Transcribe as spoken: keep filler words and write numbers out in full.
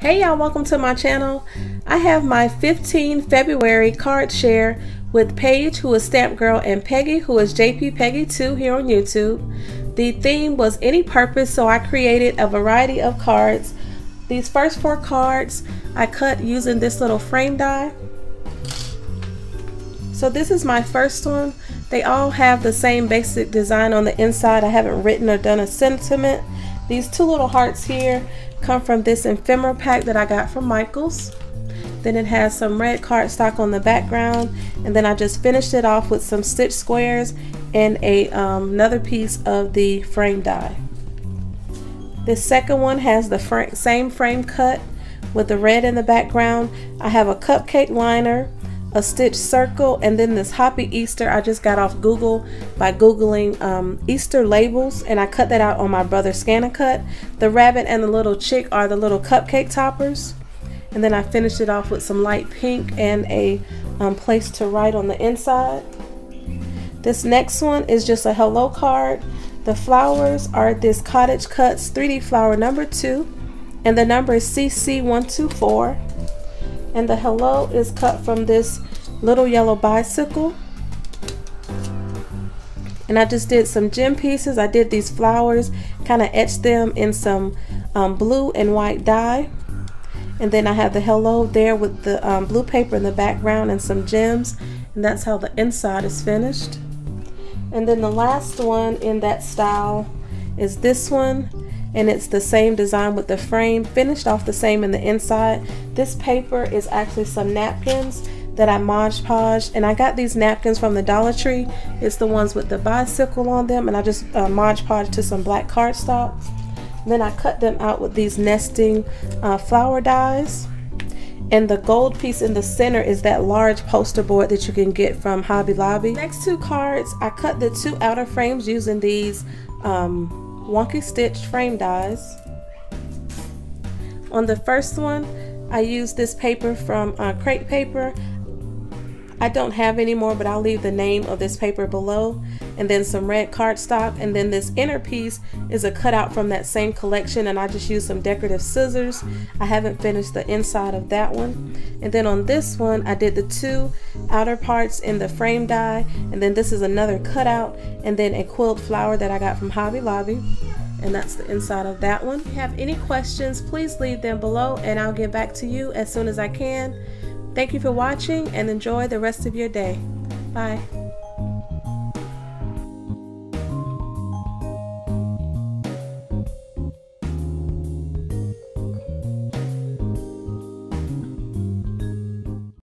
Hey y'all, welcome to my channel. I have my fifteen February card share with Paige, who is Stamp Girl, and Peggy, who is J P Peggy two here on YouTube. The theme was any purpose, so I created a variety of cards. These first four cards I cut using this little frame die. So this is my first one. They all have the same basic design on the inside. I haven't written or done a sentiment. These two little hearts here come from this ephemera pack that I got from Michaels. Then it has some red cardstock on the background, and then I just finished it off with some stitch squares and a, um, another piece of the frame die. This second one has the fr- same frame cut with the red in the background. I have a cupcake liner, a stitch circle, and then this Hoppy Easter I just got off Google by Googling um, Easter labels, and I cut that out on my brother's scanner cut. The rabbit and the little chick are the little cupcake toppers. And then I finished it off with some light pink and a um, place to write on the inside. This next one is just a hello card. The flowers are this Cottage Cuts three D flower number two, and the number is C C one two four. And the hello is cut from this little yellow bicycle. And I just did some gem pieces. I did these flowers, kind of etched them in some um, blue and white dye. And then I have the hello there with the um, blue paper in the background and some gems. And that's how the inside is finished. And then the last one in that style is this one. And it's the same design with the frame, finished off the same in the inside. This paper is actually some napkins that I Mod Podged, and I got these napkins from the Dollar Tree. It's the ones with the bicycle on them, and I just uh, Mod Podged to some black cardstock. Then I cut them out with these nesting uh, flower dies. And the gold piece in the center is that large poster board that you can get from Hobby Lobby. Next two cards, I cut the two outer frames using these um, Wonky Stitch Frame Dies. On the first one, I used this paper from uh, Crate Paper. I don't have any more, but I'll leave the name of this paper below. And then some red cardstock, and then this inner piece is a cutout from that same collection, and I just used some decorative scissors. I haven't finished the inside of that one. And then on this one, I did the two outer parts in the frame die, and then this is another cutout, and then a quilled flower that I got from Hobby Lobby, and that's the inside of that one. If you have any questions, please leave them below, and I'll get back to you as soon as I can. Thank you for watching, and enjoy the rest of your day. Bye.